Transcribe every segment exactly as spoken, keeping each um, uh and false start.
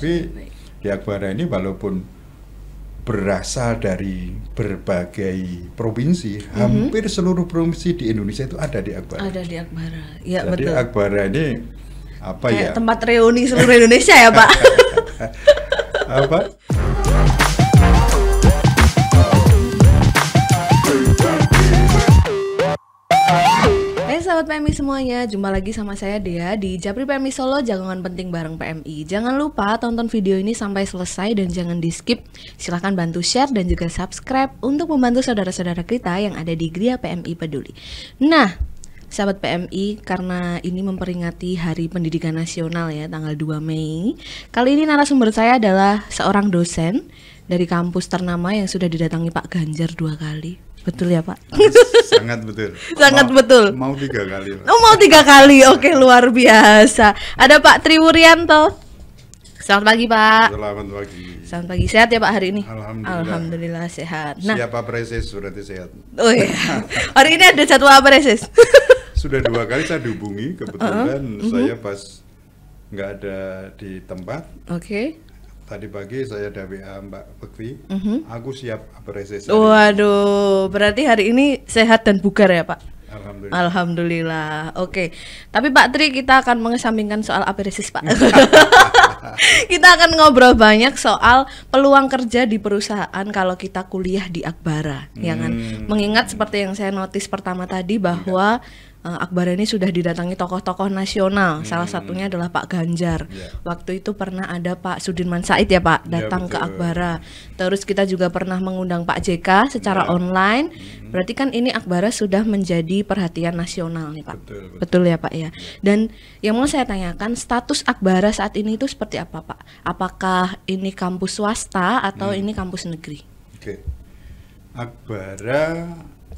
Tapi di Akbara ini walaupun berasal dari berbagai provinsi, mm-hmm. hampir seluruh provinsi di Indonesia itu ada di Akbara. Ada di Akbara, ya. Jadi, betul. Jadi Akbara ini apa eh, ya? Tempat reuni seluruh Indonesia ya Pak. Apa? Sahabat P M I semuanya, jumpa lagi sama saya Dea di Japri P M I Solo, Jagongan Penting bareng P M I. Jangan lupa tonton video ini sampai selesai dan jangan di skip. Silahkan bantu share dan juga subscribe untuk membantu saudara-saudara kita yang ada di Gria P M I Peduli. Nah, sahabat P M I, karena ini memperingati Hari Pendidikan Nasional ya, tanggal dua Mei. Kali ini narasumber saya adalah seorang dosen dari kampus ternama yang sudah didatangi Pak Ganjar dua kali. Betul ya Pak? Sangat betul. Sangat mau, betul. Mau tiga kali. Pak. Oh mau tiga kali, oke luar biasa. Ada Pak Triwuryanto. Selamat pagi Pak. Selamat pagi. Selamat pagi, sehat ya Pak hari ini? Alhamdulillah. Alhamdulillah sehat. Nah, siapa preses berarti sehat. Oh iya. Hari ini ada jadwal preses. Sudah dua kali saya dihubungi, kebetulan uh -huh. saya pas nggak ada di tempat. Oke. Okay. Tadi pagi saya ada W A Mbak Bekti, mm-hmm. aku siap apreses. Waduh, berarti hari ini sehat dan bugar ya Pak? Alhamdulillah. Alhamdulillah. Oke, tapi Pak Tri kita akan mengesampingkan soal apreses Pak. Kita akan ngobrol banyak soal peluang kerja di perusahaan kalau kita kuliah di Akbara, hmm. ya kan? Mengingat seperti yang saya notice pertama tadi bahwa Tidak. Akbara ini sudah didatangi tokoh-tokoh nasional, hmm. salah satunya adalah Pak Ganjar. Yeah. Waktu itu pernah ada Pak Sudirman Said ya Pak, datang yeah, ke Akbara. Terus kita juga pernah mengundang Pak J K secara yeah. online. hmm. Berarti kan ini Akbara sudah menjadi perhatian nasional nih Pak. Betul, betul. betul ya Pak ya. Dan yang mau saya tanyakan, status Akbara saat ini itu seperti apa Pak? Apakah ini kampus swasta atau hmm. ini kampus negeri? Oke, okay. Akbara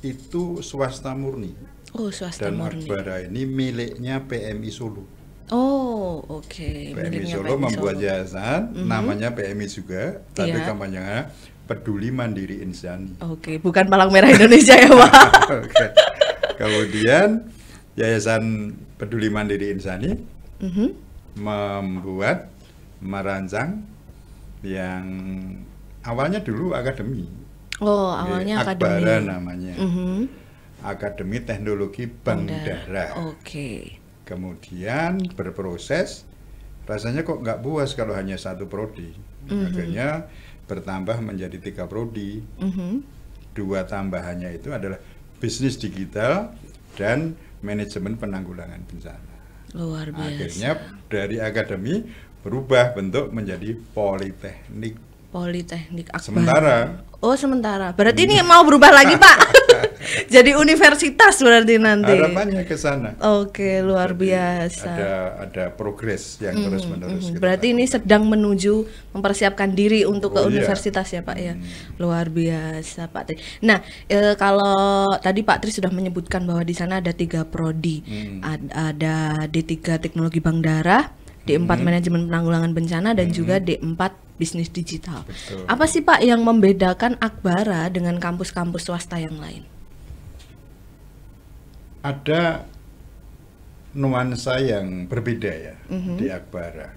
itu swasta murni. Oh, swasta dan murni. Akbara ini miliknya P M I Solo. Oh, oke. Okay. P M I Solo P M I membuat Solo. Yayasan, mm-hmm. namanya P M I juga, tapi yeah. kampanyenya Peduli Mandiri Insani. Oke, okay. bukan palang merah Indonesia ya Pak. Okay. Kemudian Yayasan Peduli Mandiri Insani mm-hmm. membuat, merancang yang awalnya dulu akademi. Oh, awalnya eh, akademi. Akbara namanya. Mm-hmm. Akademi Teknologi Bengdara. Oke. Okay. Kemudian berproses, rasanya kok nggak puas kalau hanya satu prodi. Mm-hmm. Akhirnya bertambah menjadi tiga prodi. Mm-hmm. Dua tambahannya itu adalah bisnis digital dan manajemen penanggulangan bencana. Luar biasa. Akhirnya dari akademi berubah bentuk menjadi politeknik. Politeknik Akbar. Sementara. Oh sementara. Berarti ini mau berubah lagi Pak. Jadi universitas berarti nanti. Harapannya ke sana. Oke, luar Jadi biasa. Ada ada progres yang mm, terus menerus. Mm, berarti lakukan. Ini sedang menuju mempersiapkan diri untuk oh, ke iya. universitas ya Pak ya. Mm. Luar biasa Pak Tri. Nah e, kalau tadi Pak Tri sudah menyebutkan bahwa di sana ada tiga prodi, mm. Ad, ada D tiga Teknologi Bengdara, D empat mm. Manajemen Penanggulangan Bencana, dan mm. juga D empat Bisnis Digital. Betul. Apa sih Pak yang membedakan Akbara dengan kampus-kampus swasta yang lain? Ada nuansa yang berbeda ya mm-hmm. di Akbara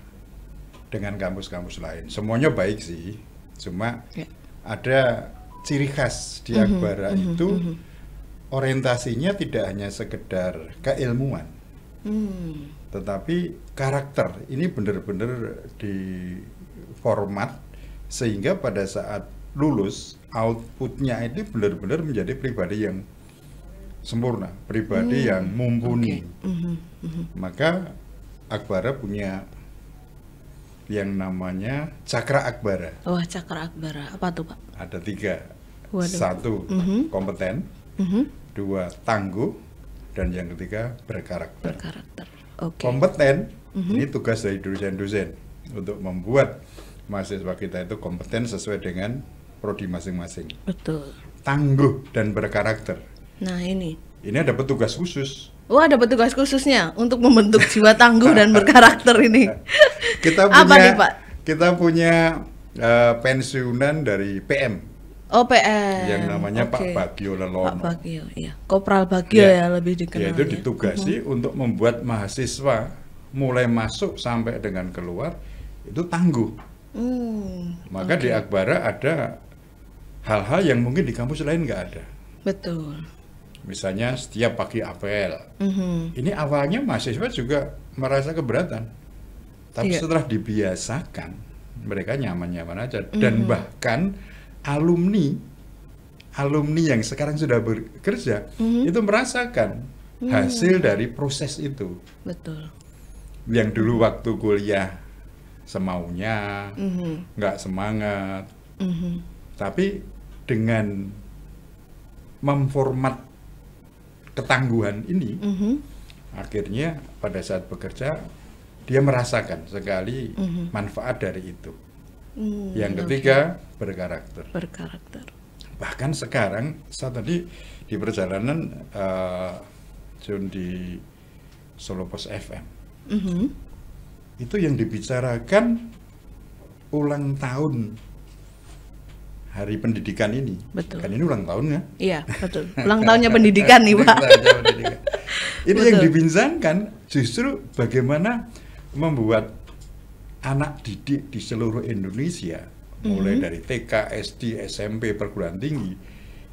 dengan kampus-kampus lain. Semuanya baik sih, cuma yeah. ada ciri khas di mm-hmm. Akbara mm-hmm. itu mm-hmm. orientasinya tidak hanya sekedar keilmuan, mm. tetapi karakter. Ini benar-benar di format sehingga pada saat lulus outputnya itu benar-benar menjadi pribadi yang sempurna, pribadi hmm. yang mumpuni. Okay. Mm-hmm. Mm-hmm. Maka Akbara punya yang namanya Cakra Akbara. Wah, Cakra Akbara apa tuh Pak? Ada tiga. Waduh. Satu mm-hmm. kompeten, mm-hmm. dua tangguh, dan yang ketiga berkarakter. Berkarakter. Okay. Kompeten mm-hmm. ini tugas dari dosen-dosen untuk membuat mahasiswa kita itu kompeten sesuai dengan prodi masing-masing. Betul. Tangguh dan berkarakter. Nah ini. Ini ada petugas khusus. Wah, ada petugas khususnya untuk membentuk jiwa tangguh dan berkarakter ini. Kita punya. Apa nih Pak? Kita punya uh, pensiunan dari P M. Oh P M. Yang namanya okay. Pak Bagio Lelono. Pak Bagio, iya. Kopral Bagio ya, ya lebih dikenal. Yaitu ditugasi ya. Untuk membuat mahasiswa mulai masuk sampai dengan keluar itu tangguh. Mm, Maka okay. di Akbara ada hal-hal yang mungkin di kampus lain nggak ada. Betul. Misalnya setiap pagi apel. Mm-hmm. Ini awalnya mahasiswa juga merasa keberatan. Tapi yeah. setelah dibiasakan, mereka nyaman-nyaman aja. Mm-hmm. Dan bahkan alumni, alumni yang sekarang sudah bekerja, mm-hmm. itu merasakan mm-hmm. hasil dari proses itu. Betul. Yang dulu waktu kuliah semaunya, mm-hmm. nggak semangat. Mm-hmm. Tapi dengan memformat ketangguhan ini, mm-hmm. akhirnya pada saat bekerja dia merasakan sekali mm-hmm. manfaat dari itu. Mm, yang ketiga okay. berkarakter. Berkarakter. Bahkan sekarang saya tadi di perjalanan uh, di Solopos F M, mm-hmm. itu yang dibicarakan ulang tahun Hari Pendidikan ini. Betul. Kan ini ulang tahun ya? Iya, betul. Ulang tahunnya pendidikan nih, Pak. Pendidikan. Ini betul. Yang dibincangkan justru bagaimana membuat anak didik di seluruh Indonesia, mm-hmm. mulai dari T K, S D, S M P, perguruan tinggi,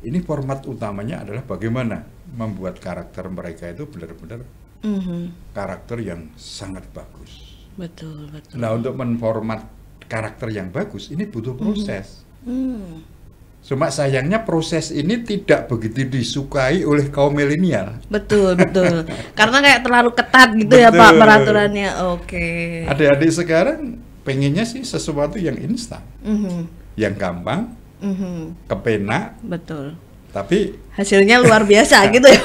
ini format utamanya adalah bagaimana membuat karakter mereka itu benar-benar mm-hmm. karakter yang sangat bagus. Betul, betul. Nah, untuk menformat karakter yang bagus, ini butuh proses. Mm-hmm. Hmm. Cuma sayangnya proses ini tidak begitu disukai oleh kaum milenial. Betul, betul. Karena kayak terlalu ketat gitu. Betul. Ya Pak peraturannya. Oke. Okay. Adik-adik sekarang pengennya sih sesuatu yang instan, mm-hmm. yang gampang, mm-hmm. kepenak. Betul. Tapi hasilnya luar biasa gitu ya.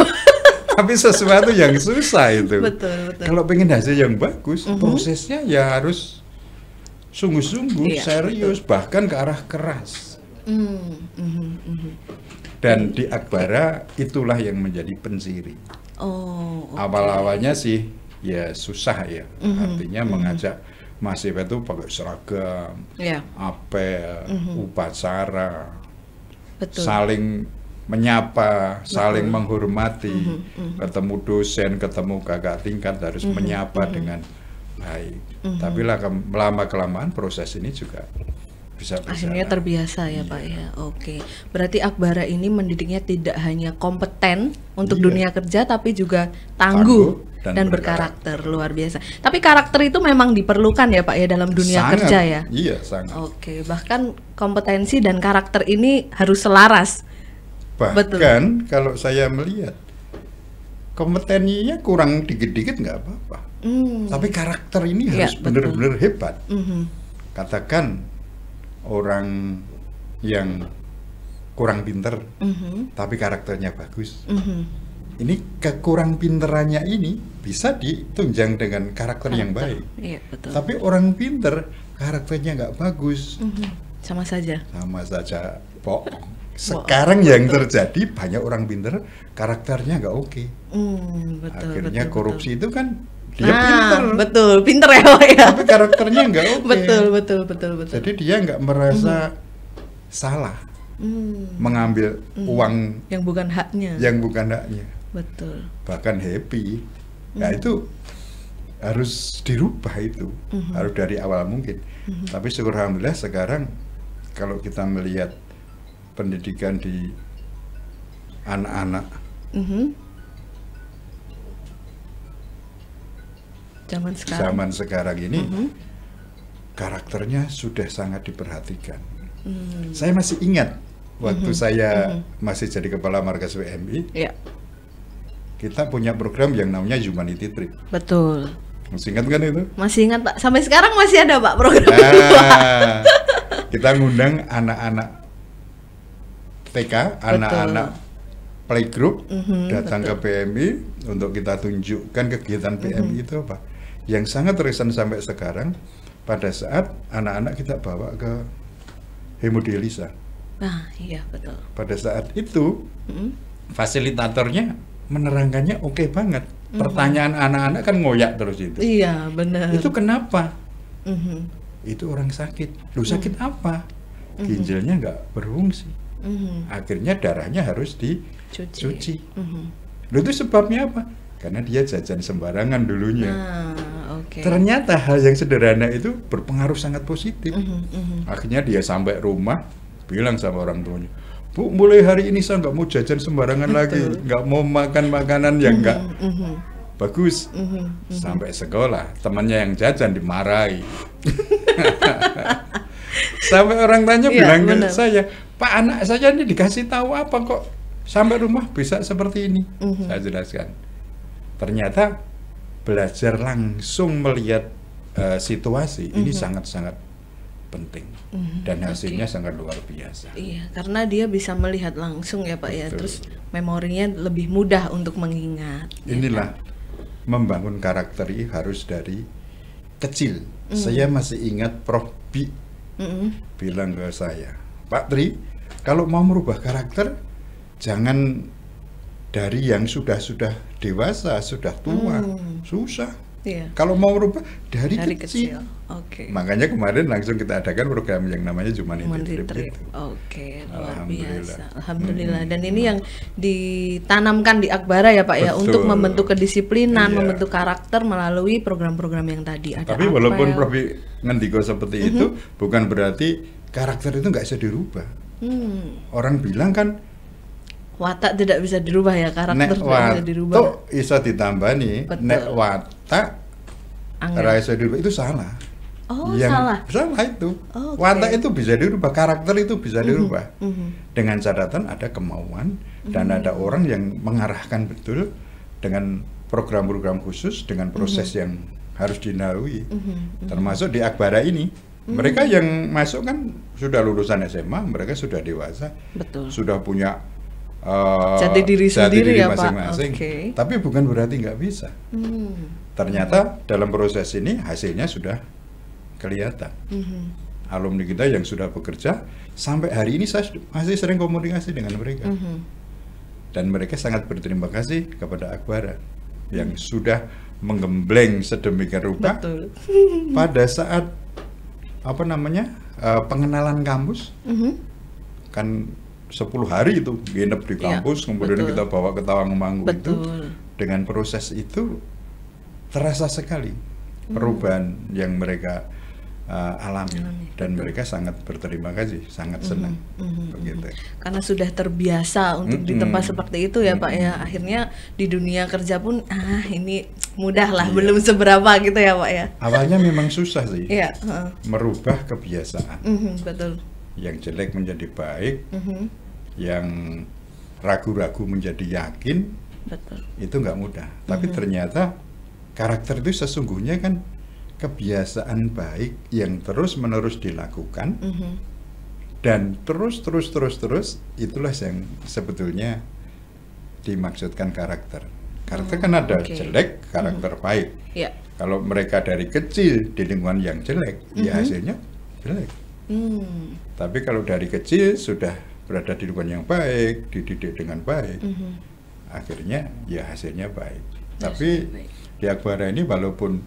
Tapi sesuatu yang susah itu. Betul, betul. Kalau pengen hasil yang bagus, mm-hmm. prosesnya ya harus sungguh-sungguh, iya, serius, betul. Bahkan ke arah keras. Mm, mm, mm. Dan di Akbara itulah yang menjadi penciri. Oh, okay. Awal-awalnya sih ya susah ya, mm-hmm, artinya mm-hmm. mengajak mahasiswa itu pakai seragam, yeah. apel, mm-hmm. upacara, betul. Saling menyapa, betul. Saling menghormati, mm-hmm, mm-hmm. ketemu dosen, ketemu kakak tingkat harus mm-hmm, menyapa mm-hmm. dengan baik, mm-hmm. tapi lama-kelamaan proses ini juga bisa berjalan. Akhirnya terbiasa ya, iya. Pak ya. Oke, berarti Akbara ini mendidiknya tidak hanya kompeten untuk iya. dunia kerja, tapi juga tangguh, tangguh dan, dan berkarakter. berkarakter luar biasa. Tapi karakter itu memang diperlukan ya Pak ya dalam dunia sangat, kerja ya. Iya sangat. Oke, bahkan kompetensi dan karakter ini harus selaras. Bahkan betul. Kalau saya melihat kompetensinya kurang dikit-dikit nggak apa-apa. Mm. Tapi karakter ini ya, harus benar-benar hebat. Mm-hmm. Katakan orang yang kurang pinter, mm-hmm. tapi karakternya bagus. Mm-hmm. Ini kekurang pinterannya ini bisa ditunjang dengan karakter, karakter. yang baik. Ya, betul. Tapi orang pinter karakternya nggak bagus, mm-hmm. sama saja. Sama saja, bohong. Sekarang wow, yang betul. Terjadi banyak orang pinter karakternya nggak oke. Okay. Mm, akhirnya betul, korupsi betul. Itu kan dia ah, pinter. Betul, pinter ya, ya. Tapi karakternya nggak oke. Okay. Betul, betul, betul, betul. Jadi dia nggak merasa mm. salah mm. mengambil mm. uang yang bukan haknya. Yang bukan haknya. Betul. Bahkan happy. Mm. Nah itu harus dirubah itu, mm-hmm. harus dari awal mungkin. Mm-hmm. Tapi syukur alhamdulillah sekarang kalau kita melihat pendidikan di anak-anak mm-hmm. zaman sekarang, zaman sekarang ini mm-hmm. karakternya sudah sangat diperhatikan. Mm. Saya masih ingat waktu mm-hmm. saya mm-hmm. masih jadi kepala markas P M I, yeah. kita punya program yang namanya Humanity Trip. Betul. Masih ingat kan itu? Masih ingat Pak. Sampai sekarang masih ada Pak program. Nah, kita ngundang anak-anak T K, anak-anak playgroup mm-hmm, datang betul. Ke P M I untuk kita tunjukkan kegiatan P M I mm-hmm. itu apa. Yang sangat terkesan sampai sekarang pada saat anak-anak kita bawa ke hemodialisa. Nah, iya betul. Pada saat itu mm-hmm. fasilitatornya menerangkannya oke okay banget. Mm-hmm. Pertanyaan anak-anak kan ngoyak terus itu. Iya benar. Itu kenapa? Mm-hmm. Itu orang sakit. Lu sakit mm-hmm. apa? Ginjalnya nggak berfungsi. Mm-hmm. Akhirnya darahnya harus dicuci. Mm-hmm. Loh itu sebabnya apa? Karena dia jajan sembarangan dulunya. Ah, Okay. Ternyata hal yang sederhana itu berpengaruh sangat positif. Uh-huh, uh-huh. Akhirnya dia sampai rumah bilang sama orang tuanya, Bu, mulai hari ini saya nggak mau jajan sembarangan Betul. lagi, nggak mau makan makanan yang nggak uh-huh, uh-huh. bagus. Uh-huh, uh-huh. Sampai sekolah temannya yang jajan dimarahi. Sampai orang tanya ya, bilang bener. ke saya, Pak, anak saya ini dikasih tahu apa kok sampai rumah bisa seperti ini. Uh-huh. Saya jelaskan, ternyata belajar langsung melihat uh, situasi uh-huh. ini sangat-sangat penting. Uh-huh. Dan hasilnya okay. sangat luar biasa. Iya, karena dia bisa melihat langsung ya Pak Betul. ya, terus memorinya lebih mudah untuk mengingat. Inilah ya, kan? Membangun karakter harus dari kecil. Uh-huh. Saya masih ingat Prof B uh-huh. bilang ke saya, Pak Tri, kalau mau merubah karakter, jangan dari yang sudah-sudah dewasa, sudah tua, hmm. susah. Yeah. Kalau mau merubah, dari, dari kecil. kecil. Okay. Makanya kemarin langsung kita adakan program yang namanya Jumani Humanity Trip. Oke, okay, luar biasa. Alhamdulillah. Hmm. Dan ini yang ditanamkan di Akbara ya Pak Betul. ya, untuk membentuk kedisiplinan, yeah. membentuk karakter melalui program-program yang tadi ada. Tapi walaupun Prof ngendiko seperti mm-hmm. itu, bukan berarti karakter itu nggak bisa dirubah. Hmm. Orang bilang kan, watak tidak bisa dirubah ya, karakter nek tidak bisa dirubah. Nek watak bisa ditambah nih, Betul. nek watak bisa dirubah, itu salah. Oh, yang salah? Salah itu. Oh, okay. Watak itu bisa dirubah, karakter itu bisa mm-hmm. dirubah. Mm-hmm. Dengan catatan ada kemauan, mm-hmm. dan ada orang yang mengarahkan betul dengan program-program khusus, dengan proses mm-hmm. yang harus dilalui. Mm-hmm. Termasuk di Akbara ini. Mereka mm-hmm. yang masuk kan sudah lulusan S M A, mereka sudah dewasa, Betul. sudah punya Uh, jadi diri sendiri ya masing-masing. Pak. Okay. Tapi bukan berarti nggak bisa. Hmm. Ternyata hmm. dalam proses ini hasilnya sudah kelihatan. Hmm. Alumni kita yang sudah bekerja sampai hari ini saya masih sering komunikasi dengan mereka. Hmm. Dan mereka sangat berterima kasih kepada Akbara yang hmm. sudah menggembleng sedemikian rupa Betul. pada saat apa namanya uh, pengenalan kampus hmm. kan. sepuluh hari itu nginep di kampus, ya, kemudian betul. kita bawa ke Tawangmangu itu. Dengan proses itu terasa sekali hmm. perubahan yang mereka uh, alami. alami dan betul. mereka sangat berterima kasih, sangat hmm. senang hmm. begitu. Karena sudah terbiasa untuk hmm. di tempat seperti itu ya hmm. Pak ya, akhirnya di dunia kerja pun ah ini mudah lah, iya. belum seberapa gitu ya Pak ya. Awalnya memang susah sih ya. uh. merubah kebiasaan. hmm. Betul. Yang jelek menjadi baik, mm-hmm. yang ragu-ragu menjadi yakin, Betul. itu nggak mudah. Mm-hmm. Tapi ternyata karakter itu sesungguhnya kan kebiasaan baik yang terus-menerus dilakukan, mm-hmm. dan terus-terus-terus-terus itulah yang sebetulnya dimaksudkan karakter. Karakter oh, kan ada okay. jelek, karakter mm-hmm. baik. Yeah. Kalau mereka dari kecil di lingkungan yang jelek, mm-hmm. ya hasilnya jelek. Hmm. Tapi kalau dari kecil sudah berada di lingkungan yang baik, dididik dengan baik, mm-hmm. akhirnya ya hasilnya baik. Hasilnya Tapi baik. di Akbara ini walaupun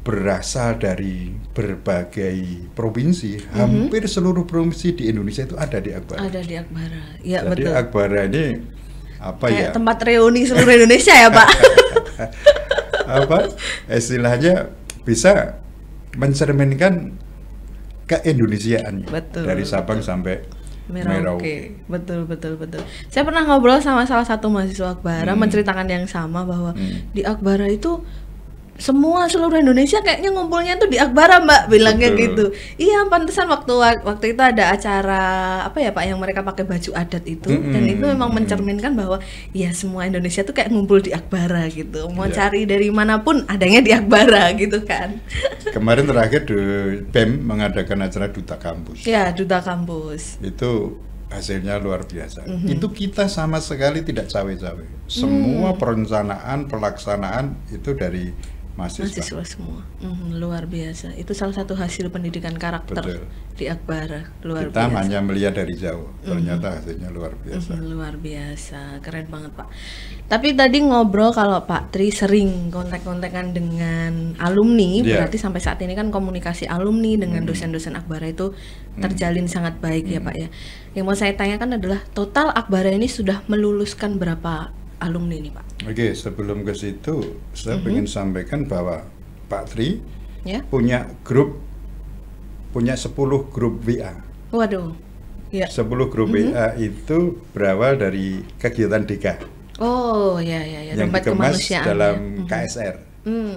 berasal dari berbagai provinsi, mm-hmm. hampir seluruh provinsi di Indonesia itu ada di Akbara. Ada di Akbara, ya Jadi betul. Jadi Akbara ini apa Kayak ya? tempat reuni seluruh Indonesia ya Pak. Apa istilahnya bisa mencerminkan keindonesiaan dari Sabang betul. sampai Merauke. Betul betul betul. Saya pernah ngobrol sama salah satu mahasiswa Akbara hmm. menceritakan yang sama bahwa hmm. di Akbara itu semua seluruh Indonesia kayaknya ngumpulnya tuh di Akbara Mbak, bilangnya Betul. gitu. Iya, pantesan waktu waktu itu ada acara apa ya Pak yang mereka pakai baju adat itu, mm-hmm. dan itu memang mencerminkan bahwa ya semua Indonesia tuh kayak ngumpul di Akbara gitu. Mau yeah. cari dari manapun adanya di Akbara gitu kan. Kemarin terakhir di B E M mengadakan acara Duta Kampus. Ya, Duta Kampus. Itu hasilnya luar biasa. Mm-hmm. Itu kita sama sekali tidak cawe-cawe. Semua mm. perencanaan, pelaksanaan itu dari mahasiswa, mahasiswa semua. Mm, luar biasa. Itu salah satu hasil pendidikan karakter Betul. di Akbara. Luar Kita biasa. Kita hanya melihat dari jauh. Ternyata mm. hasilnya luar biasa. Mm, luar biasa. Keren banget Pak. Tapi tadi ngobrol kalau Pak Tri sering kontak-kontakan dengan alumni, yeah. berarti sampai saat ini kan komunikasi alumni dengan mm. dosen-dosen Akbara itu terjalin mm. sangat baik mm. ya Pak ya. Yang mau saya tanyakan adalah total Akbara ini sudah meluluskan berapa alumni ini Pak? Oke, sebelum ke situ, saya ingin mm-hmm. sampaikan bahwa Pak Tri ya? Punya grup, punya sepuluh grup W A. Waduh. Ya. sepuluh grup mm-hmm. W A itu berawal dari kegiatan D K. Oh ya ya ya. Yang dikemas dalam ya. K S R. Mm-hmm.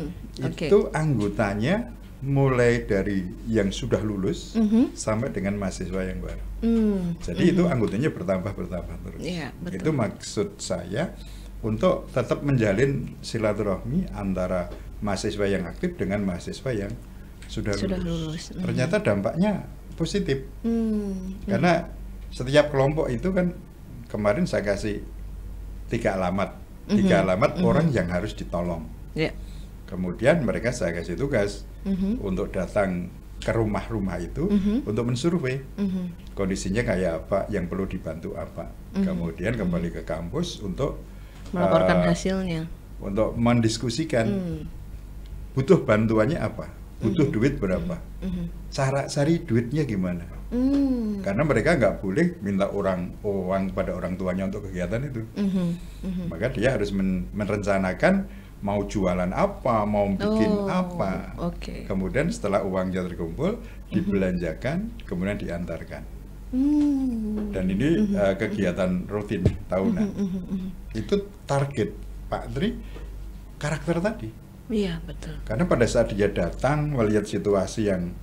Okay. Itu anggotanya mulai dari yang sudah lulus mm-hmm. sampai dengan mahasiswa yang baru. Mm-hmm. Jadi mm-hmm. itu anggotanya bertambah bertambah terus. Ya, betul. Itu maksud saya untuk tetap menjalin silaturahmi antara mahasiswa yang aktif dengan mahasiswa yang sudah, sudah lulus. lulus. Mm-hmm. Ternyata dampaknya positif. Mm-hmm. Karena setiap kelompok itu kan kemarin saya kasih tiga alamat, tiga mm-hmm. alamat mm-hmm. orang yang harus ditolong. Yeah. Kemudian mereka saya kasih tugas. Mm-hmm. Untuk datang ke rumah-rumah itu mm-hmm. untuk mensurvei mm-hmm. kondisinya kayak apa, yang perlu dibantu apa, mm-hmm. kemudian kembali ke kampus untuk melaporkan uh, hasilnya, untuk mendiskusikan mm. butuh bantuannya apa, butuh mm-hmm. duit berapa, mm-hmm. cara cari duitnya gimana, mm. karena mereka nggak boleh minta orang uang pada orang tuanya untuk kegiatan itu, mm-hmm. Mm-hmm. maka dia harus men- merencanakan mau jualan apa, mau bikin oh, apa. Okay. Kemudian setelah uangnya terkumpul, mm-hmm. dibelanjakan, kemudian diantarkan. Mm-hmm. Dan ini mm-hmm. uh, kegiatan rutin tahunan. Mm-hmm. Itu target Pak Tri, karakter tadi. Iya, betul. Karena pada saat dia datang melihat situasi yang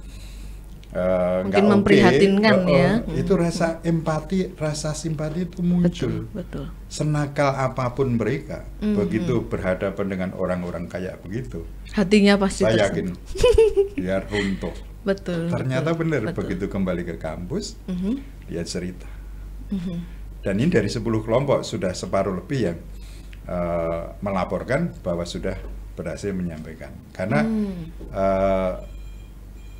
uh, mungkin gak memprihatinkan okay, ya. Uh, itu rasa empati, rasa simpati itu muncul. Betul, betul. Senakal apapun mereka, mm-hmm. begitu berhadapan dengan orang-orang kayak begitu, hatinya pasti saya yakin dia runtuh. Betul. Ternyata benar begitu kembali ke kampus, mm-hmm. dia cerita. Mm-hmm. Dan ini dari sepuluh kelompok sudah separuh lebih yang uh, melaporkan bahwa sudah berhasil menyampaikan. Karena mm. uh,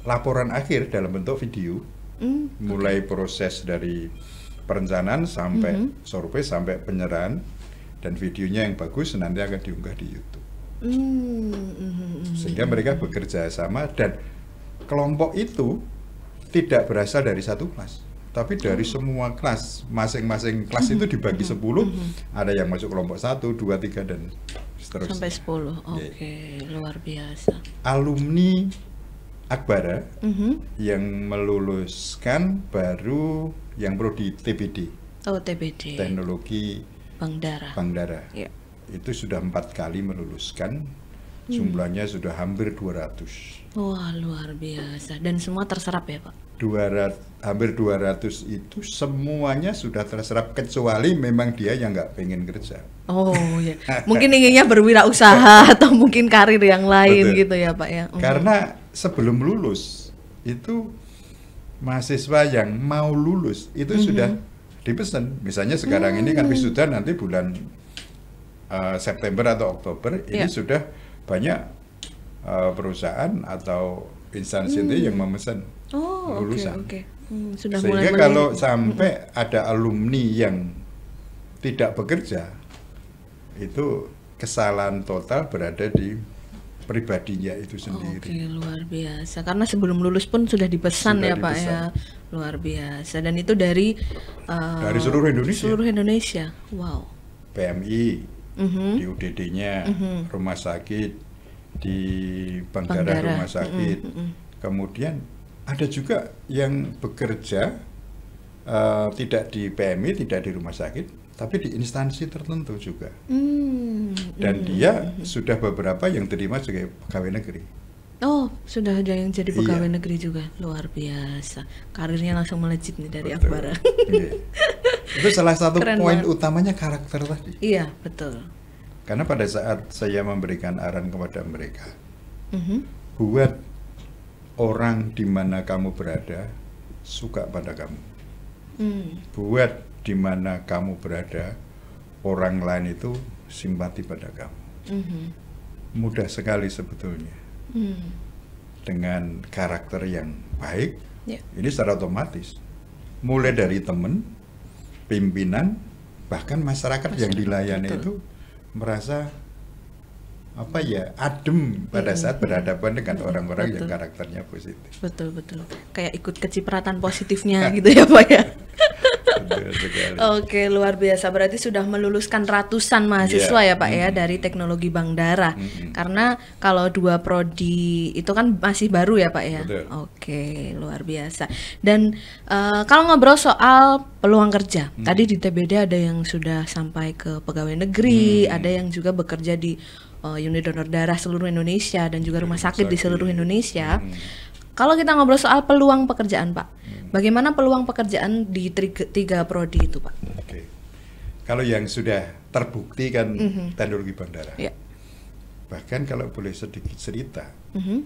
laporan akhir dalam bentuk video, mm, mulai okay. proses dari perencanaan sampai mm-hmm. survei sampai penyerahan, dan videonya yang bagus nanti akan diunggah di YouTube. Mm-hmm. Sehingga mereka bekerja sama, dan kelompok itu tidak berasal dari satu kelas, tapi dari mm-hmm. semua kelas, masing-masing kelas mm-hmm. itu dibagi sepuluh, mm-hmm. ada yang masuk kelompok satu, dua, tiga, dan seterusnya. Sampai sepuluh, oke, okay. luar biasa. Alumni Akbara mm-hmm. yang meluluskan baru yang perlu di T B D. Oh, T B D. Teknologi Bengdara. Bengdara. Ya. Itu sudah empat kali meluluskan. Hmm. Jumlahnya sudah hampir dua ratus. Wah, luar biasa. Dan semua terserap ya, Pak? dua ratus, hampir dua ratus itu semuanya sudah terserap, kecuali memang dia yang nggak pengen kerja. Oh, ya. Mungkin inginnya berwirausaha atau mungkin karir yang lain. Betul. Gitu ya, Pak ya. Um. Karena sebelum lulus itu mahasiswa yang mau lulus itu mm-hmm. sudah dipesan. Misalnya sekarang mm. ini kan wisuda nanti bulan uh, September atau Oktober yeah. ini sudah banyak uh, perusahaan atau instansi mm. itu yang memesan oh, lulusan. Okay, okay. Hmm, sudah sehingga mulai kalau mulai. Sampai mm-hmm. ada alumni yang tidak bekerja, itu kesalahan total berada di pribadinya itu sendiri. Oke, okay, luar biasa. Karena sebelum lulus pun sudah dipesan sudah ya dipesan. Pak ya, luar biasa. Dan itu dari uh, dari seluruh Indonesia. Seluruh Indonesia, wow. P M I, mm-hmm. di U D D-nya, mm-hmm. rumah sakit di Bengdara rumah sakit. Mm-hmm. Kemudian ada juga yang bekerja uh, tidak di P M I, tidak di rumah sakit, tapi di instansi tertentu juga. Mm, Dan mm, dia mm, sudah beberapa yang terima sebagai pegawai negeri. Oh, sudah ada yang jadi pegawai iya. negeri juga. Luar biasa. Karirnya langsung melejit nih dari betul. Akbara. Iya. Itu salah satu keren poin banget. Utamanya karakter tadi. Iya, betul. Karena pada saat saya memberikan arahan kepada mereka, mm-hmm. buat orang di mana kamu berada suka pada kamu. Mm. Buat di mana kamu berada, orang lain itu simpati pada kamu. Mm-hmm. Mudah sekali sebetulnya. Mm. Dengan karakter yang baik, yeah. ini secara otomatis. Mulai dari teman, pimpinan, bahkan masyarakat, masyarakat yang dilayani betul. Itu merasa apa ya adem pada saat berhadapan dengan orang-orang betul. Yang karakternya positif. Betul betul. Kayak ikut kecipratan positifnya gitu ya Pak ya. Oke, luar biasa. Berarti sudah meluluskan ratusan mahasiswa yeah. ya Pak mm. ya dari Teknologi Bengdara. Mm. Karena kalau dua prodi itu kan masih baru ya Pak ya. Betul. Oke, luar biasa. Dan uh, kalau ngobrol soal peluang kerja, mm. tadi di T B D ada yang sudah sampai ke pegawai negeri, mm. ada yang juga bekerja di uh, unit donor darah seluruh Indonesia dan juga rumah sakit mm. di seluruh Indonesia. Mm. Kalau kita ngobrol soal peluang pekerjaan, Pak, bagaimana peluang pekerjaan di tiga, tiga prodi itu, Pak? Oke. Kalau yang sudah terbukti kan mm-hmm. teknologi bandara, yeah. bahkan kalau boleh sedikit cerita, mm-hmm.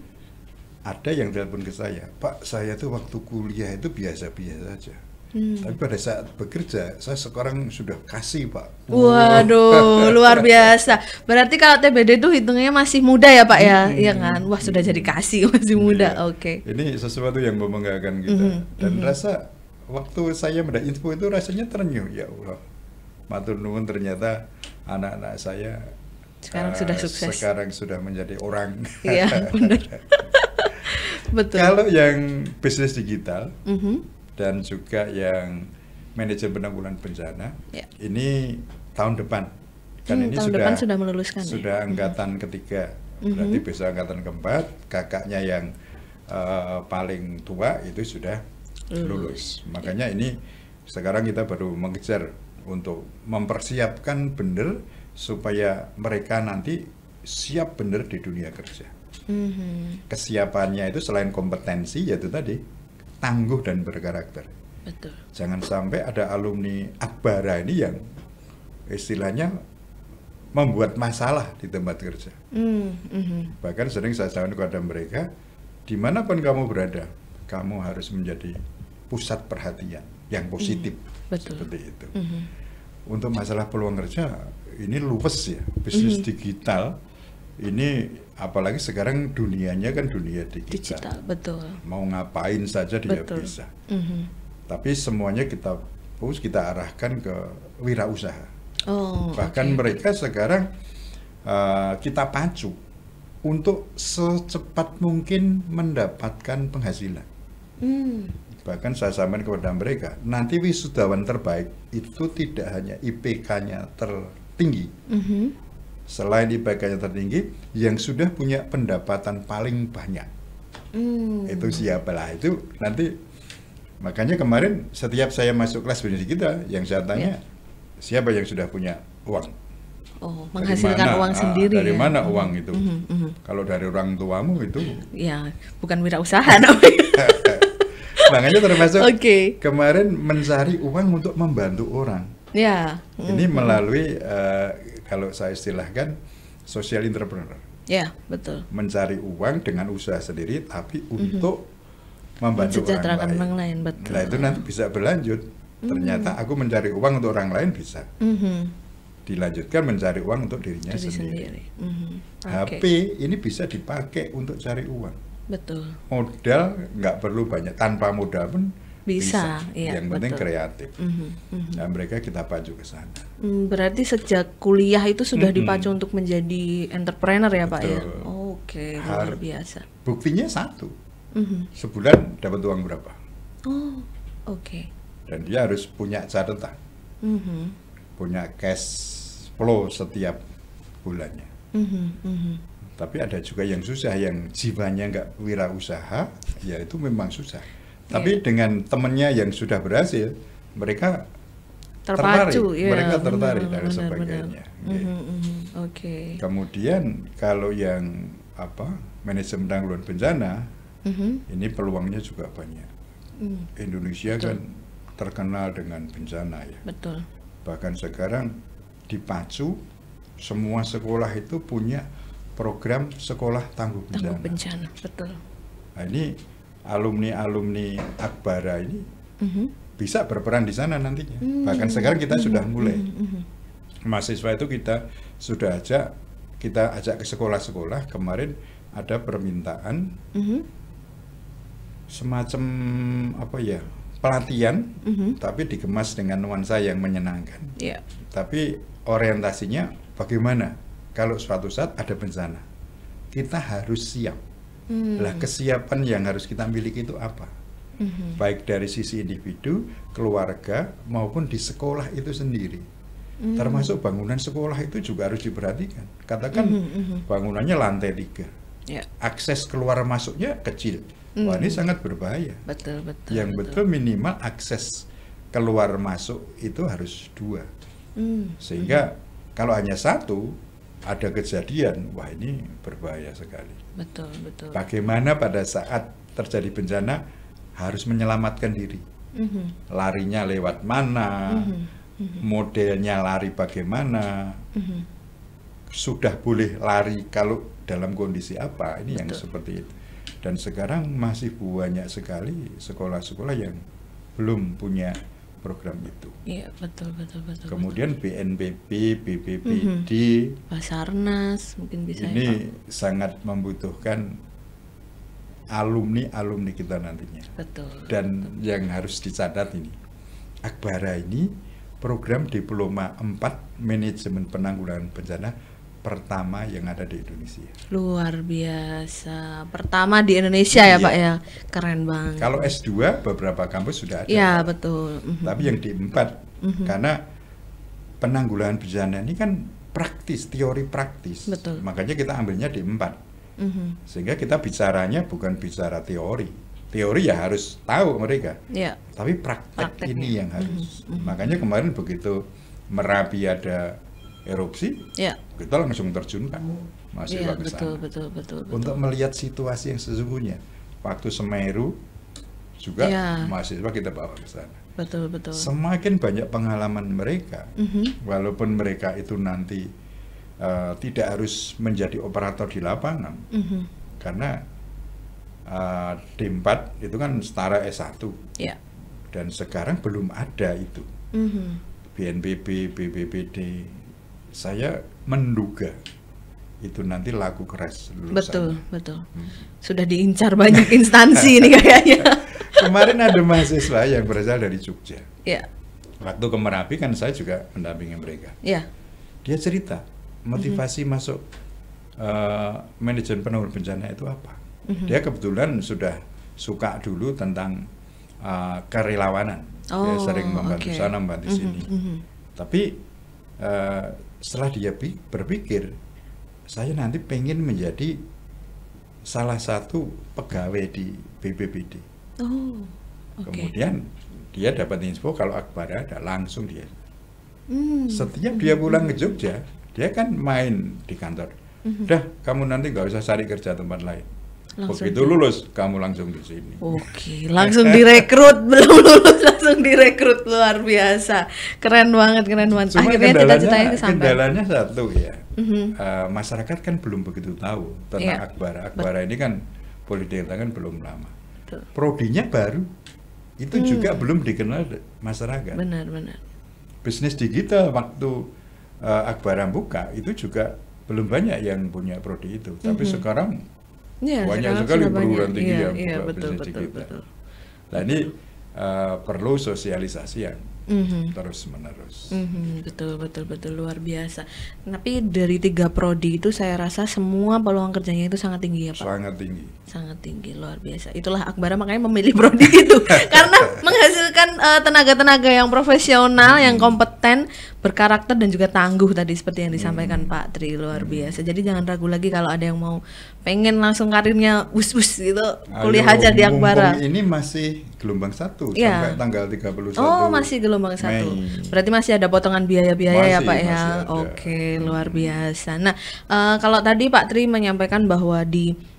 ada yang telepon ke saya, Pak, saya tuh waktu kuliah itu biasa-biasa aja, mm. tapi pada saat bekerja saya sekarang sudah kasih, Pak. Waduh, luar biasa. Berarti kalau T B D itu hitungannya masih muda ya, Pak ya, iya mm-hmm. kan? Wah, sudah jadi kasih masih muda, yeah. oke. Okay. Ini sesuatu yang membanggakan kita mm-hmm. dan mm-hmm. rasa waktu saya mendapat info itu rasanya terenyuh, ya Allah. Matur nuwun, ternyata anak-anak saya sekarang uh, sudah sukses. Sekarang sudah menjadi orang. Iya, benar. Betul. Kalau yang bisnis digital mm-hmm. dan juga yang manajer penanggulangan bencana, ya. Ini tahun depan, kan hmm, ini tahun sudah, depan sudah meluluskan, sudah ya? Angkatan mm-hmm. ketiga, berarti mm-hmm. besok angkatan keempat, kakaknya yang uh, paling tua itu sudah lulus. lulus. Makanya ya. Ini sekarang kita baru mengejar untuk mempersiapkan benar supaya mereka nanti siap benar di dunia kerja. Mm-hmm. Kesiapannya itu selain kompetensi yaitu tadi tangguh dan berkarakter. Betul. Jangan sampai ada alumni Akbara ini yang istilahnya membuat masalah di tempat kerja. Mm, mm-hmm. Bahkan sering saya sampaikan kepada mereka, dimanapun kamu berada, kamu harus menjadi pusat perhatian yang positif. Mm, betul. Seperti itu. Mm-hmm. Untuk masalah peluang kerja, ini luwes ya, bisnis mm-hmm. digital. Ini apalagi sekarang dunianya kan dunia digital. Digital, betul. Mau ngapain saja dia betul. Bisa. Mm-hmm. Tapi semuanya kita harus kita arahkan ke wirausaha. Oh, bahkan okay. mereka sekarang uh, kita pacu untuk secepat mungkin mendapatkan penghasilan. Mm. Bahkan saya sampaikan kepada mereka, nanti wisudawan terbaik itu tidak hanya I P K-nya tertinggi. Mm-hmm. Selain I P K-nya tertinggi, yang sudah punya pendapatan paling banyak. Mm. Itu siapalah itu nanti. Makanya kemarin setiap saya masuk kelas bisnis kita, yang saya tanya, yeah. siapa yang sudah punya uang? Oh, menghasilkan uang sendiri. Dari mana uang itu? Mm-hmm, mm-hmm. Kalau dari orang tuamu itu? Ya, bukan wirausaha. Makanya termasuk okay. kemarin mencari uang untuk membantu orang. Ya. Yeah. Ini mm-hmm. melalui uh, kalau saya istilahkan social entrepreneur. Ya, yeah, betul. Mencari uang dengan usaha sendiri, tapi mm-hmm. untuk membantu orang lain. orang lain, betul. Nah itu nanti bisa berlanjut. Mm. Ternyata aku mencari uang untuk orang lain bisa. Mm-hmm. Dilanjutkan mencari uang untuk dirinya Diri sendiri. sendiri. Mm-hmm. Okay. H P ini bisa dipakai untuk cari uang. Betul. Modal nggak perlu banyak, tanpa modal pun bisa. bisa. Ya, yang penting betul. kreatif. Mm-hmm. Mm-hmm. Dan mereka kita pacu ke sana. Mm, berarti sejak kuliah itu sudah mm-hmm. dipacu untuk menjadi entrepreneur ya betul. Pak ya. Oh, Oke, okay. luar biasa. Buktinya satu. Mm-hmm. Sebulan dapat uang berapa? Oh, oke. Okay. Dan dia harus punya catatan, mm-hmm. punya cash flow setiap bulannya. Mm-hmm. Mm-hmm. Tapi ada juga yang susah, yang jiwanya nggak wirausaha, ya itu memang susah. Yeah. Tapi dengan temennya yang sudah berhasil, mereka tertarik, yeah. mereka tertarik benar, dan benar, sebagainya. Benar. Yeah. Mm-hmm. Oke. Okay. Kemudian kalau yang apa manajemen penanggulangan bencana. Mm-hmm. Ini peluangnya juga banyak. Mm. Indonesia betul. Kan terkenal dengan bencana ya. Betul. Bahkan sekarang dipacu semua sekolah itu punya program sekolah tangguh bencana. Tangguh bencana, betul. Nah, ini alumni-alumni Akbara ini mm-hmm. bisa berperan di sana nantinya. Mm-hmm. Bahkan sekarang kita mm-hmm. sudah mulai. Mm-hmm. Mahasiswa itu kita sudah ajak kita ajak ke sekolah-sekolah. Kemarin ada permintaan. Mm-hmm. Semacam apa ya pelatihan, mm-hmm. tapi dikemas dengan nuansa yang menyenangkan. Yeah. Tapi orientasinya bagaimana kalau suatu saat ada bencana, kita harus siap. Mm. Lah kesiapan yang harus kita miliki itu apa? mm-hmm. baik dari sisi individu, keluarga, maupun di sekolah itu sendiri. Mm-hmm. Termasuk bangunan sekolah itu juga harus diperhatikan. Katakan mm-hmm. bangunannya lantai tiga, yeah. akses keluar masuknya kecil. Mm-hmm. Wah, ini sangat berbahaya. Betul, betul, Yang betul, betul minimal akses keluar masuk itu harus dua. Mm-hmm. Sehingga mm-hmm. kalau hanya satu, ada kejadian, wah ini berbahaya sekali. Betul, betul. Bagaimana pada saat terjadi bencana harus menyelamatkan diri. Mm-hmm. Larinya lewat mana, mm-hmm. Mm-hmm. modelnya lari bagaimana, mm-hmm. sudah boleh lari kalau dalam kondisi apa, ini betul. Yang seperti itu. Dan sekarang masih banyak sekali sekolah-sekolah yang belum punya program itu. Iya, betul, betul, betul. Kemudian betul. B N P B, B P B D, mm-hmm. Basarnas mungkin bisa. Ini ya, sangat membutuhkan alumni-alumni kita nantinya. Betul. Dan betul. Yang harus dicatat ini, Akbara ini program diploma empat manajemen penanggulangan bencana pertama yang ada di Indonesia. Luar biasa, pertama di Indonesia ya, ya Pak ya, keren banget. Kalau S dua beberapa kampus sudah ada. Ya betul. Tapi yang di empat, mm-hmm. karena penanggulangan bencana ini kan praktis, teori praktis. Betul. Makanya kita ambilnya di empat, mm-hmm. sehingga kita bicaranya bukan bicara teori. Teori ya harus tahu mereka. Ya. Tapi praktek, praktek ini yang harus. Mm-hmm. Makanya kemarin begitu Merapi ada erupsi, ya. Kita langsung terjun kan, masih ya, bagus betul, betul, betul, betul. Untuk melihat situasi yang sesungguhnya. Waktu Semeru juga ya. Mahasiswa kita bawa ke sana. Betul, betul. Semakin banyak pengalaman mereka, mm-hmm. walaupun mereka itu nanti uh, tidak harus menjadi operator di lapangan, mm-hmm. karena uh, D empat itu kan setara S satu, ya. Dan sekarang belum ada itu. Mm-hmm. B N P B, B P B D. Saya menduga itu nanti laku keras lulusannya. Betul, betul. Hmm. Sudah diincar banyak instansi ini kayaknya. Kemarin ada mahasiswa yang berasal dari Jogja. Iya. Waktu ke Merapi kan saya juga mendampingi mereka. Iya. Dia cerita motivasi mm-hmm. masuk uh, manajemen penanggulangan bencana itu apa. Mm-hmm. Dia kebetulan sudah suka dulu tentang uh, kerelawanan. Oh, dia sering membantu okay. sana, membantu mm-hmm. sini. Mm-hmm. Tapi uh, setelah dia berpikir, saya nanti pengen menjadi salah satu pegawai di B P B D. Oh, okay. Kemudian dia dapat info kalau Akbara ada, langsung dia. Mm. Setiap dia pulang ke Jogja, dia kan main di kantor. Mm-hmm. Dah, kamu nanti nggak usah cari kerja tempat lain. Langsung begitu di... lulus, kamu langsung di sini. Oke, langsung direkrut, belum lulus langsung direkrut, luar biasa. Keren banget, keren banget. Cuma akhirnya cita-citanya kesampaian. Kendalanya satu ya, mm-hmm. uh, masyarakat kan belum begitu tahu tentang yeah. Akbara. Akbara But... ini kan politik kan belum lama. Betul. Prodinya baru, itu hmm. juga belum dikenal masyarakat. Benar-benar. Bisnis digital waktu uh, Akbara buka itu juga belum banyak yang punya prodi itu, mm-hmm. tapi sekarang ya, banyak sekali perguruan tinggi ya, yang ya, betul, betul, kita. Betul. Nah ini uh, perlu sosialisasi yang mm-hmm. terus menerus. Mm-hmm. Betul, betul, betul, luar biasa. Tapi dari tiga prodi itu saya rasa semua peluang kerjanya itu sangat tinggi ya Pak? Sangat tinggi. Sangat tinggi, luar biasa. Itulah Akbara makanya memilih prodi itu karena menghasilkan uh, tenaga-tenaga yang profesional, mm-hmm. yang kompeten, berkarakter dan juga tangguh tadi seperti yang disampaikan hmm. Pak Tri, luar biasa. Jadi jangan ragu lagi kalau ada yang mau pengen langsung karirnya us-us gitu, ayo, kuliah aja di Akbara. Ini masih gelombang satu ya. Sampai tanggal tiga puluh satu. Oh, masih gelombang Mei. satu. Berarti masih ada potongan biaya-biaya ya Pak ya. Oke, luar biasa. Nah, uh, kalau tadi Pak Tri menyampaikan bahwa di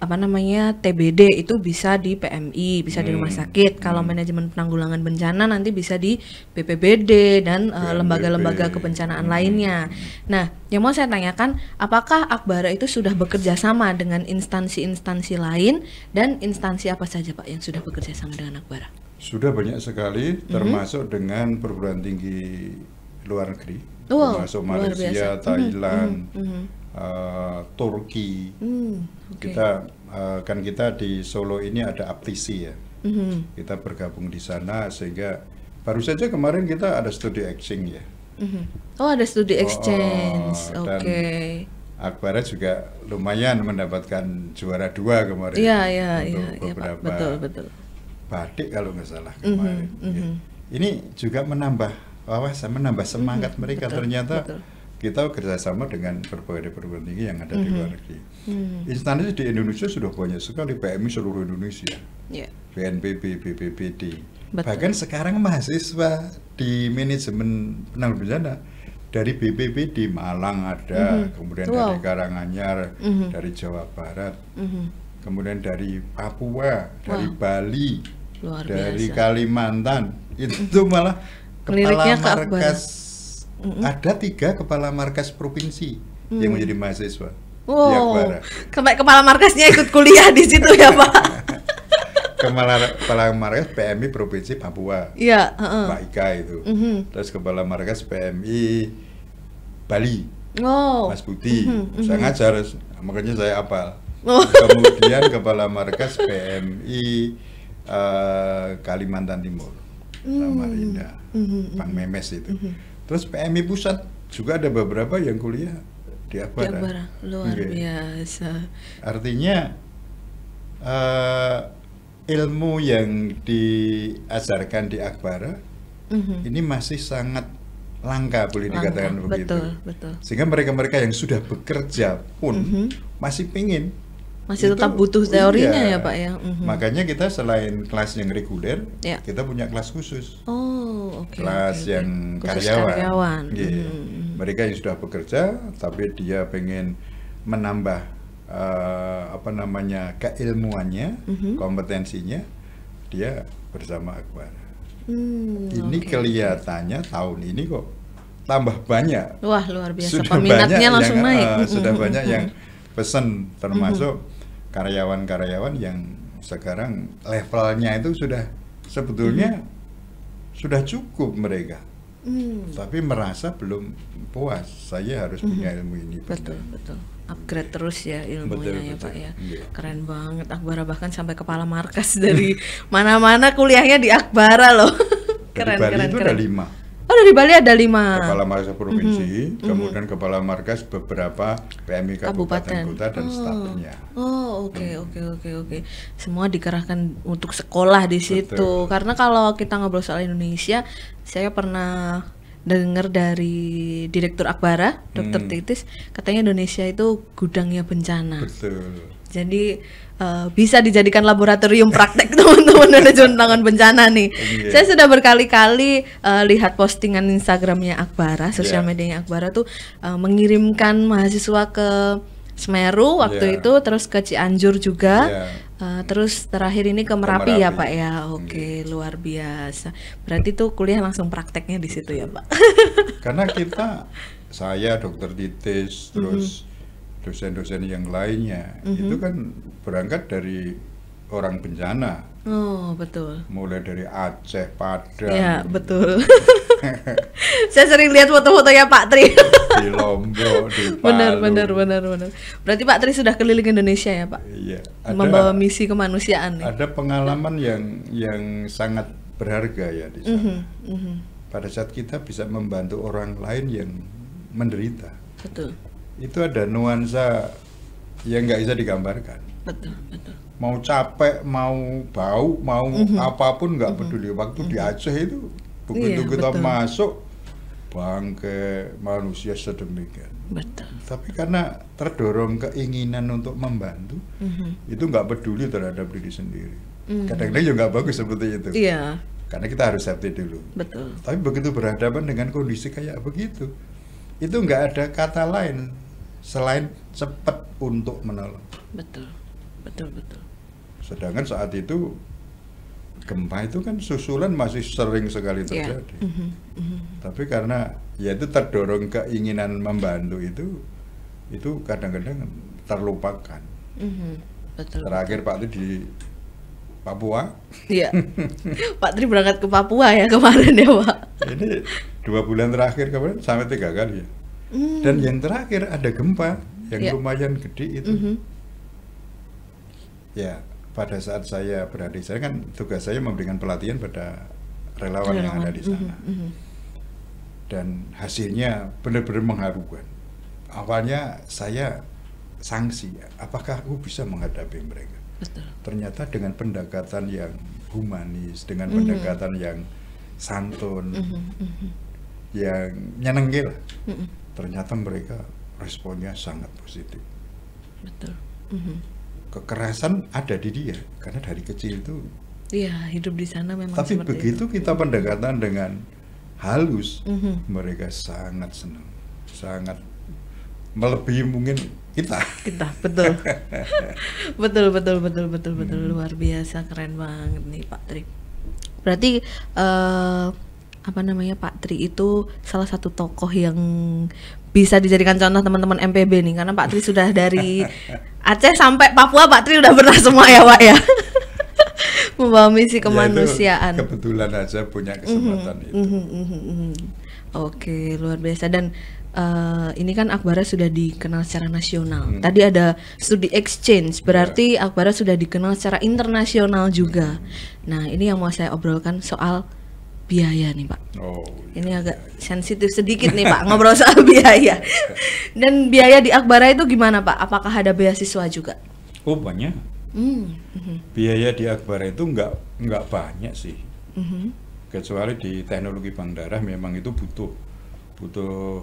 apa namanya T B D itu bisa di P M I, bisa hmm. di rumah sakit. Kalau hmm. manajemen penanggulangan bencana nanti bisa di B P B D dan uh, lembaga-lembaga kebencanaan hmm. lainnya. Nah, yang mau saya tanyakan, apakah Akbara itu sudah bekerja sama dengan instansi-instansi lain dan instansi apa saja Pak yang sudah bekerja sama dengan Akbara? Sudah banyak sekali, termasuk mm-hmm. dengan perguruan tinggi luar negeri, wow, termasuk Malaysia, Thailand. Mm-hmm. Mm-hmm. Uh, Turki, mm, okay. kita uh, kan kita di Solo ini ada Aptisi ya, mm-hmm. kita bergabung di sana sehingga baru saja kemarin kita ada studi exchange ya. Mm-hmm. Oh ada studi exchange, oh, oh, oke. Okay. Akbara juga lumayan mendapatkan juara dua kemarin. Iya iya iya, betul betul. batik kalau nggak salah kemarin. Mm-hmm, ya. Mm-hmm. Ini juga menambah wawasan, menambah semangat mm-hmm, mereka. Betul, ternyata betul. Kita kerjasama dengan berbagai perguruan tinggi yang ada mm-hmm. di luar negeri. Mm-hmm. Instansi di Indonesia sudah banyak sekali, P M I seluruh Indonesia, yeah. B N P B, B P B D. Betul. Bahkan sekarang mahasiswa di manajemen penanggulangan bencana dari B P B D Malang ada, mm-hmm. kemudian wow. dari Karanganyar, mm-hmm. dari Jawa Barat, mm-hmm. kemudian dari Papua, wow. dari Bali, luar dari biasa. Kalimantan, itu malah kepala markas, mm-hmm. ada tiga kepala markas provinsi mm. yang menjadi mahasiswa wow. di Akbara. Kepala markasnya ikut kuliah di situ ya Pak? Kepala, kepala markas P M I Provinsi Papua, ya, uh-uh. Pak Ika itu, mm-hmm. terus kepala markas P M I Bali, oh. Mas Budi, mm-hmm. saya ngajar, makanya saya apal. Oh. Kemudian kepala markas P M I uh, Kalimantan Timur, Samarinda, mm-hmm. Bang Memes itu, mm-hmm. terus P M I Pusat juga ada beberapa yang kuliah di Akbara. Di Akbara. Luar okay. biasa. Artinya. Uh, Ilmu yang diajarkan di Akbara mm-hmm. ini masih sangat langka, boleh langka, dikatakan begitu. Betul, betul. Sehingga mereka-mereka yang sudah bekerja pun mm-hmm. masih pingin, masih itu, tetap butuh teorinya iya. ya Pak ya. Mm-hmm. Makanya kita selain kelas yang reguler, yeah. kita punya kelas khusus. Oh, okay, kelas okay, yang okay. karyawan. karyawan. Yeah. Mm-hmm. Mereka yang sudah bekerja, tapi dia pengen menambah. Uh, apa namanya keilmuannya, mm-hmm. kompetensinya, dia bersama Akbara. Hmm, ini okay. kelihatannya tahun ini kok tambah banyak. Wah luar biasa. Sudah peminatnya banyak langsung yang, naik. Uh, mm-hmm. Sudah banyak mm-hmm. yang pesan, termasuk mm-hmm. karyawan-karyawan yang sekarang levelnya itu sudah sebetulnya mm-hmm. sudah cukup mereka. Hmm. Tapi merasa belum puas, saya harus mm-hmm. punya ilmu ini. Betul, betul. Upgrade terus ya ilmunya, betul, ya betul. Pak ya. Yeah. Keren banget Akbara, bahkan sampai kepala markas dari mana-mana kuliahnya di Akbara loh. Keren, dari Bali keren, itu keren. Ada lima. Oh dari Bali ada lima. Kepala markas provinsi, mm-hmm. kemudian mm-hmm. kepala markas beberapa P M I kabupaten, kabupaten kota dan oh. stafnya. Oh oke okay, hmm. oke okay, oke okay, oke. Okay. Semua dikerahkan untuk sekolah di situ. Betul. Karena kalau kita ngobrol soal Indonesia. Saya pernah dengar dari Direktur Akbara, Dokter hmm. Titis, katanya Indonesia itu gudangnya bencana. Betul. Jadi uh, bisa dijadikan laboratorium praktek teman-teman manajemen penanganan bencana nih. Okay. Saya sudah berkali-kali uh, lihat postingan Instagramnya Akbara, sosial yeah. medianya Akbara tuh uh, mengirimkan mahasiswa ke Semeru waktu yeah. itu, terus ke Cianjur juga, yeah. uh, terus terakhir ini ke Merapi, ke Merapi. ya Pak ya. Oke, okay, yeah. luar biasa. Berarti tuh kuliah langsung prakteknya di situ ya Pak. Karena kita, saya Dokter Titis, terus mm-hmm. dosen-dosen yang lainnya, mm-hmm. itu kan berangkat dari orang bencana. Oh betul. Mulai dari Aceh, Padang. Ya betul. Saya sering lihat foto-fotonya Pak Tri di Lombok, di Palu. Benar, benar, benar, benar. Berarti Pak Tri sudah keliling Indonesia ya Pak? Iya. Ada, membawa misi kemanusiaan. Ada nih. Pengalaman ya. yang yang sangat berharga ya di sana. Mm-hmm, mm-hmm. Pada saat kita bisa membantu orang lain yang menderita. Betul. Itu ada nuansa yang nggak bisa digambarkan. Betul, betul. Mau capek, mau bau, mau mm-hmm. apapun nggak peduli. Waktu mm-hmm. di Aceh itu. Begitu iya, kita betul. masuk bangke manusia sedemikian. Betul. Tapi karena terdorong keinginan untuk membantu, mm-hmm. itu nggak peduli terhadap diri sendiri. Mm-hmm. Kadang-kadang juga nggak bagus seperti itu. Iya. Karena kita harus safety dulu. Betul. Tapi begitu berhadapan dengan kondisi kayak begitu, itu nggak ada kata lain selain cepat untuk menolong. Betul, betul, betul. Sedangkan saat itu. Gempa itu kan susulan masih sering sekali terjadi, yeah. mm-hmm. Mm-hmm. tapi karena ya itu terdorong keinginan membantu itu, itu kadang-kadang terlupakan. Mm-hmm. Betul, Terakhir betul. Pak Tri di Papua. Iya, Pak Tri berangkat ke Papua ya kemarin ya Pak. Ini dua bulan terakhir kemarin sampai tiga kali ya. Mm. Dan yang terakhir ada gempa yang yeah. lumayan gede itu. Mm-hmm. Ya. Pada saat saya berada di sana kan tugas saya memberikan pelatihan pada relawan, relawan. yang ada di sana. Mm-hmm. Dan hasilnya benar-benar mengharukan. Awalnya saya sangsi, apakah aku bisa menghadapi mereka? Betul. Ternyata dengan pendekatan yang humanis, dengan mm-hmm. pendekatan yang santun, mm-hmm. yang nyenengin. Mm-hmm. Ternyata mereka responnya sangat positif. Betul. Mm-hmm. Kekerasan ada di dia karena dari kecil itu. Iya, hidup di sana memang. Tapi begitu itu. Kita pendekatan dengan halus, mm-hmm. mereka sangat senang, sangat melebihi mungkin kita. Kita betul, betul, betul, betul, betul, betul hmm. luar biasa, keren banget nih Pak Tri. Berarti uh, apa namanya Pak Tri itu salah satu tokoh yang bisa dijadikan contoh teman-teman M P B nih, karena Pak Tri sudah dari Aceh sampai Papua, Pak Tri udah pernah semua ya Pak ya. Membawa misi kemanusiaan. Ya, kebetulan aja punya kesempatan mm-hmm. itu. Mm-hmm, mm-hmm. Oke, luar biasa. Dan uh, ini kan Akbara sudah dikenal secara nasional. Mm-hmm. Tadi ada studi exchange, berarti yeah. Akbara sudah dikenal secara internasional juga. Mm-hmm. Nah, ini yang mau saya obrolkan soal biaya nih Pak. Oh, ini iya, agak iya. sensitif sedikit nih Pak, ngobrol soal biaya. Dan biaya di Akbara itu gimana Pak? Apakah ada beasiswa juga? Oh, banyak. Mm-hmm. Biaya di Akbara itu nggak nggak banyak sih. Mm-hmm. Kecuali di teknologi Bengdara memang itu butuh butuh